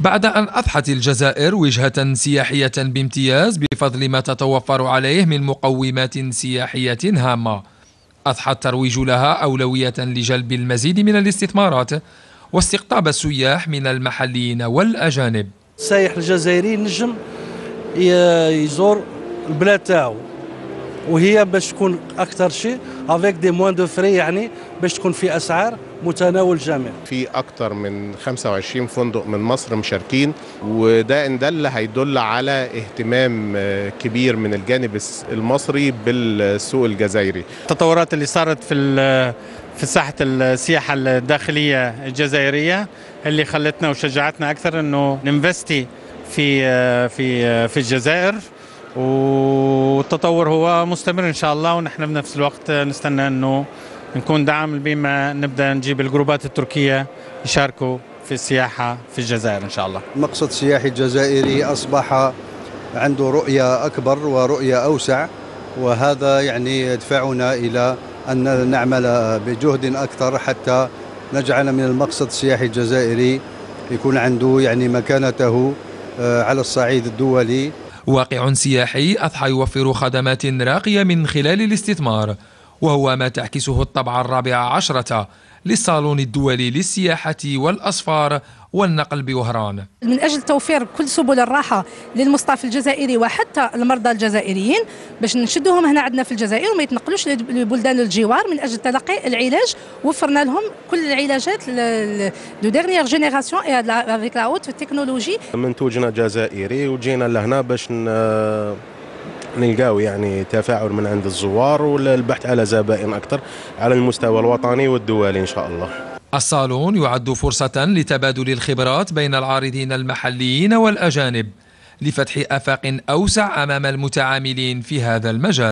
بعد أن أضحت الجزائر وجهة سياحية بامتياز بفضل ما تتوفر عليه من مقومات سياحية هامة، أضحى الترويج لها أولوية لجلب المزيد من الاستثمارات واستقطاب السياح من المحليين والأجانب. السائح الجزائري نجم يزور البلاد تاعو، وهي باش تكون أكثر شيء افيك دي موان دو فري، يعني باش تكون في أسعار متناول الجميع. في أكثر من 25 فندق من مصر مشاركين، وده إن دل هيدل على اهتمام كبير من الجانب المصري بالسوق الجزائري. التطورات اللي صارت في ساحة السياحة الداخلية الجزائرية اللي خلتنا وشجعتنا أكثر إنه ننفستي في الجزائر، والتطور هو مستمر إن شاء الله، ونحن في نفس الوقت نستنى إنه نكون دعم بما نبدأ نجيب الجروبات التركية يشاركوا في السياحة في الجزائر إن شاء الله. المقصد السياحي الجزائري أصبح عنده رؤية أكبر ورؤية أوسع، وهذا يعني يدفعنا إلى أن نعمل بجهد أكثر حتى نجعل من المقصد السياحي الجزائري يكون عنده يعني مكانته على الصعيد الدولي. واقع سياحي أضحى يوفر خدمات راقية من خلال الاستثمار، وهو ما تعكسه الطبعة ال14 للصالون الدولي للسياحة والأسفار والنقل بوهران. من أجل توفير كل سبل الراحة للمصطفى الجزائري وحتى المرضى الجزائريين باش نشدوهم هنا عندنا في الجزائر وما يتنقلوش لبلدان الجوار من أجل تلقي العلاج، وفرنا لهم كل العلاجات دو ديرنيير جينيراسيون افيك لا اوت تكنولوجي. منتوجنا جزائري وجينا لهنا باش نلقاو يعني تفاعل من عند الزوار والبحث على زبائن أكثر على المستوى الوطني والدولي إن شاء الله. الصالون يعد فرصة لتبادل الخبرات بين العارضين المحليين والأجانب لفتح آفاق أوسع أمام المتعاملين في هذا المجال.